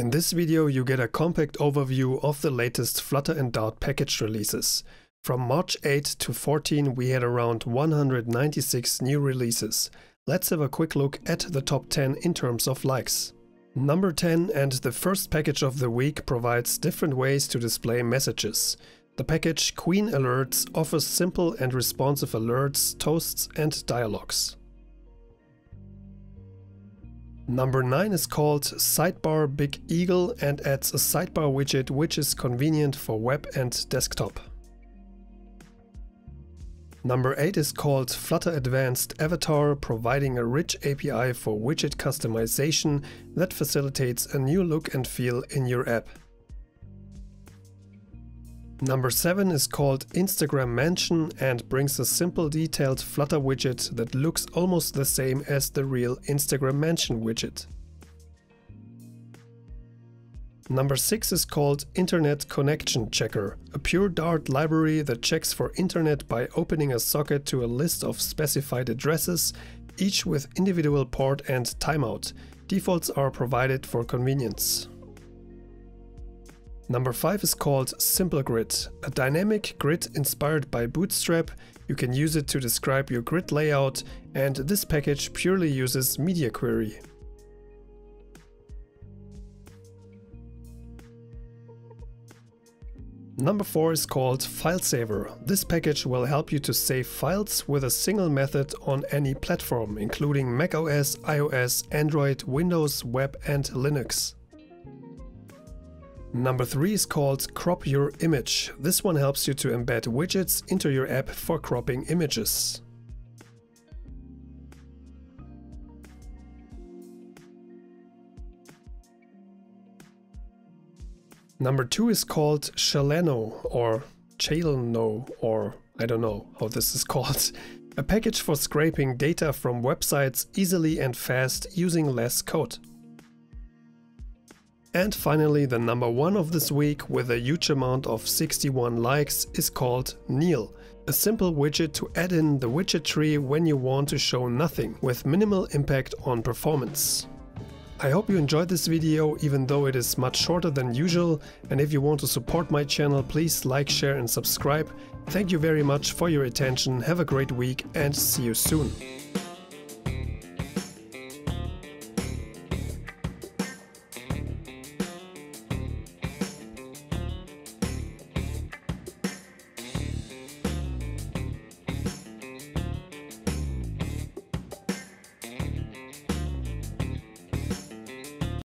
In this video you get a compact overview of the latest Flutter and Dart package releases. From March 8 to 14 we had around 196 new releases. Let's have a quick look at the top 10 in terms of likes. Number 10 and the first package of the week provides different ways to display messages. The package Queen Alerts offers simple and responsive alerts, toasts and dialogues. Number 9 is called Sidebar Big Eagle and adds a sidebar widget which is convenient for web and desktop. Number 8 is called Flutter Advanced Avatar, providing a rich API for widget customization that facilitates a new look and feel in your app. Number 7 is called Instagram Mention and brings a simple detailed Flutter widget that looks almost the same as the real Instagram Mention widget. Number 6 is called Internet Connection Checker, a pure Dart library that checks for internet by opening a socket to a list of specified addresses, each with individual port and timeout. Defaults are provided for convenience. Number 5 is called Simple Grid, a dynamic grid inspired by Bootstrap. You can use it to describe your grid layout, and this package purely uses Media Query. Number 4 is called FileSaver. This package will help you to save files with a single method on any platform, including macOS, iOS, Android, Windows, Web, and Linux. Number 3 is called Crop Your Image. This one helps you to embed widgets into your app for cropping images. Number 2 is called Chaleno or Chaleno, or I don't know how this is called. A package for scraping data from websites easily and fast using less code. And finally, the number 1 of this week with a huge amount of 61 likes is called nil, a simple widget to add in the widget tree when you want to show nothing, with minimal impact on performance. I hope you enjoyed this video, even though it is much shorter than usual, and if you want to support my channel, please like, share and subscribe. Thank you very much for your attention, have a great week and see you soon.